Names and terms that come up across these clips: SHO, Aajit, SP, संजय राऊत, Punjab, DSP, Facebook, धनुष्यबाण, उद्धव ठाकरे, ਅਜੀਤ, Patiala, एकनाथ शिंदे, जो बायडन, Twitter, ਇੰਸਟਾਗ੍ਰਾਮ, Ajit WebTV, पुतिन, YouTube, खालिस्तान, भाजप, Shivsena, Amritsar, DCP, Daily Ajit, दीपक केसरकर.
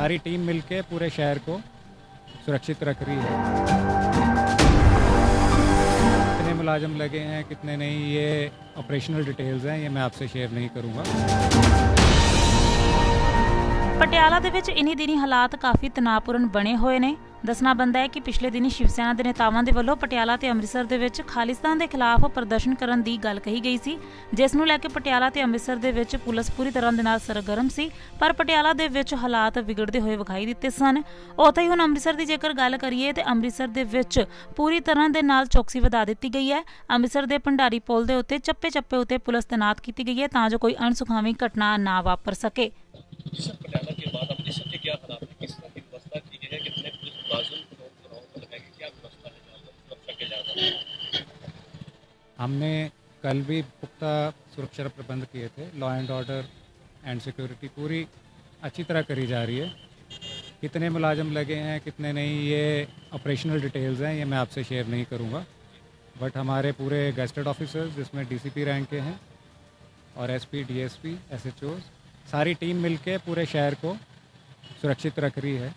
सारी टीम मिलके पूरे शहर को सुरक्षित रख रही है। कितने मुलाजिम लगे हैं कितने नहीं, ये ऑपरेशनल डिटेल्स हैं, ये मैं आपसे शेयर नहीं करूँगा। पटियाला दे विच इन्हीं दिनी हालात काफ़ी तनावपूर्ण बने हुए ने। दसना बनता है कि पिछले दिनी शिवसेना के नेतावां दे वल्लों पटियाला ते अमृतसर दे विच खालिस्तान के खिलाफ प्रदर्शन करने की गल कही गई सी, जिस नूं लैके पटियाला ते अमृतसर दे विच पुलिस पूरी तरह दे नाल सरगर्म सी, पर पटियाला दे विच हालात विगड़ते हुए विखाई दिते सन। उत्थे ही हुण अमृतसर की जेकर गल करिए ते अमृतसर दे विच पूरी तरह दे नाल चौकसी वधा दिती गई है। अमृतसर के भंडारी पुल के उत्ते चप्पे चप्पे उत्ते पुलिस तैनात की गई है तां जो कोई अणसुखावी घटना ना वापर सके। पटियाला के बाद अमृतसर के क्या हालात है, किस तरह की व्यवस्था की गई है, कितने पुलिस मुलाजिम, क्या व्यवस्था है लिहाजा? हमने कल भी पुख्ता सुरक्षा प्रबंध किए थे। Law and order and security पूरी अच्छी तरह करी जा रही है। कितने मुलाजिम लगे हैं कितने नहीं, ये ऑपरेशनल डिटेल्स हैं, ये मैं आपसे शेयर नहीं करूँगा। बट हमारे पूरे गेस्टेड ऑफिसर्स जिसमें DCP रैंक के हैं और SP DSP SHOs सारी टीम मिलके पूरे शहर को सुरक्षित रख रही है।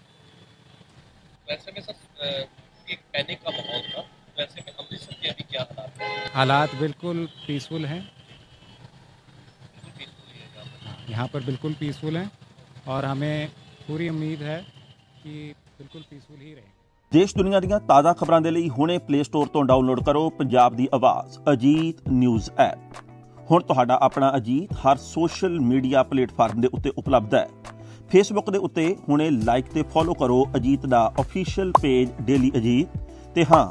वैसे में सब एक पैनिक का माहौल था, वैसे में अमृतसर के अभी क्या हालात हैं? हालात बिल्कुल पीसफुल हैं, यहाँ पर बिल्कुल पीसफुल हैं और हमें पूरी उम्मीद है कि बिल्कुल पीसफुल ही रहे। देश दुनिया ਦੀਆਂ ਤਾਜ਼ਾ ਖਬਰਾਂ ਦੇ ਲਈ ਹੁਣੇ ਪਲੇ ਸਟੋਰ ਤੋਂ ਡਾਊਨਲੋਡ ਕਰੋ ਪੰਜਾਬ ਦੀ ਆਵਾਜ਼ अजीत न्यूज़ ऐप। ਹੁਣ ਤੁਹਾਡਾ ਆਪਣਾ ਅਜੀਤ ਹਰ ਸੋਸ਼ਲ ਮੀਡੀਆ ਪਲੇਟਫਾਰਮ ਦੇ ਉੱਤੇ ਉਪਲਬਧ ਹੈ। ਫੇਸਬੁੱਕ ਦੇ ਉੱਤੇ ਹੁਣੇ ਲਾਈਕ ਤੇ ਫੋਲੋ ਕਰੋ ਅਜੀਤ ਦਾ ਅਫੀਸ਼ੀਅਲ ਪੇਜ ਡੇਲੀ ਅਜੀਤ, ਤੇ ਹਾਂ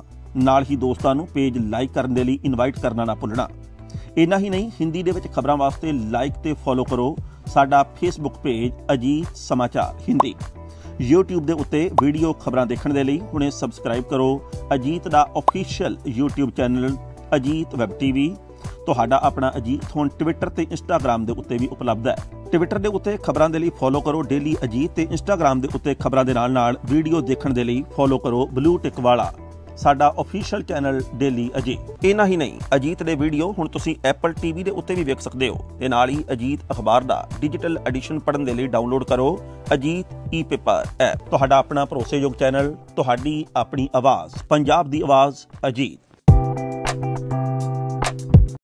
ਨਾਲ ਹੀ ਦੋਸਤਾਂ ਨੂੰ ਪੇਜ ਲਾਈਕ ਕਰਨ ਦੇ ਲਈ ਇਨਵਾਈਟ ਕਰਨਾ ਨਾ ਭੁੱਲਣਾ। ਇੰਨਾ ਹੀ ਨਹੀਂ, ਹਿੰਦੀ ਦੇ ਵਿੱਚ ਖਬਰਾਂ ਵਾਸਤੇ ਲਾਈਕ ਤੇ ਫੋਲੋ ਕਰੋ ਸਾਡਾ ਫੇਸਬੁੱਕ ਪੇਜ ਅਜੀਤ ਸਮਾਚਾਰ ਹਿੰਦੀ। YouTube ਦੇ ਉੱਤੇ ਵੀਡੀਓ ਖਬਰਾਂ ਦੇਖਣ ਦੇ ਲਈ ਹੁਣੇ ਸਬਸਕ੍ਰਾਈਬ ਕਰੋ ਅਜੀਤ ਦਾ official YouTube channel ਅਜੀਤ WebTV। ਤੁਹਾਡਾ ਆਪਣਾ ਅਜੀਤ ਹੁਣ ਟਵਿੱਟਰ ਤੇ ਇੰਸਟਾਗ੍ਰਾਮ ਦੇ ਉੱਤੇ ਵੀ ਉਪਲਬਧ ਹੈ। ਟਵਿੱਟਰ ਦੇ ਉੱਤੇ ਖਬਰਾਂ ਦੇ ਲਈ ਫੋਲੋ ਕਰੋ ਡੇਲੀ ਅਜੀਤ, ਤੇ ਇੰਸਟਾਗ੍ਰਾਮ ਦੇ ਉੱਤੇ ਖਬਰਾਂ ਦੇ ਨਾਲ-ਨਾਲ ਵੀਡੀਓ ਦੇਖਣ ਦੇ ਲਈ ਫੋਲੋ ਕਰੋ ਬਲੂ ਟਿਕ ਵਾਲਾ ਸਾਡਾ ਅਫੀਸ਼ੀਅਲ ਚੈਨਲ ਡੇਲੀ ਅਜੀਤ। ਇਹਨਾਂ ਹੀ ਨਹੀਂ, ਅਜੀਤ ਦੇ ਵੀਡੀਓ ਹੁਣ ਤੁਸੀਂ Apple TV ਦੇ ਉੱਤੇ ਵੀ ਵੇਖ ਸਕਦੇ ਹੋ, ਤੇ ਨਾਲ ਹੀ ਅਜੀਤ ਅਖਬਾਰ ਦਾ ਡਿਜੀਟਲ ਐਡੀਸ਼ਨ ਪੜ੍ਹਨ ਦੇ ਲਈ ਡਾਊਨਲੋਡ ਕਰੋ ਅਜੀਤ e-paper ਐਪ। ਤੁਹਾਡਾ ਆਪਣਾ ਭਰੋਸੇਯੋਗ ਚੈਨਲ, ਤੁਹਾਡੀ ਆਪਣੀ ਆਵਾਜ਼, ਪੰਜਾਬ ਦੀ ਆਵਾਜ਼ ਅਜੀਤ।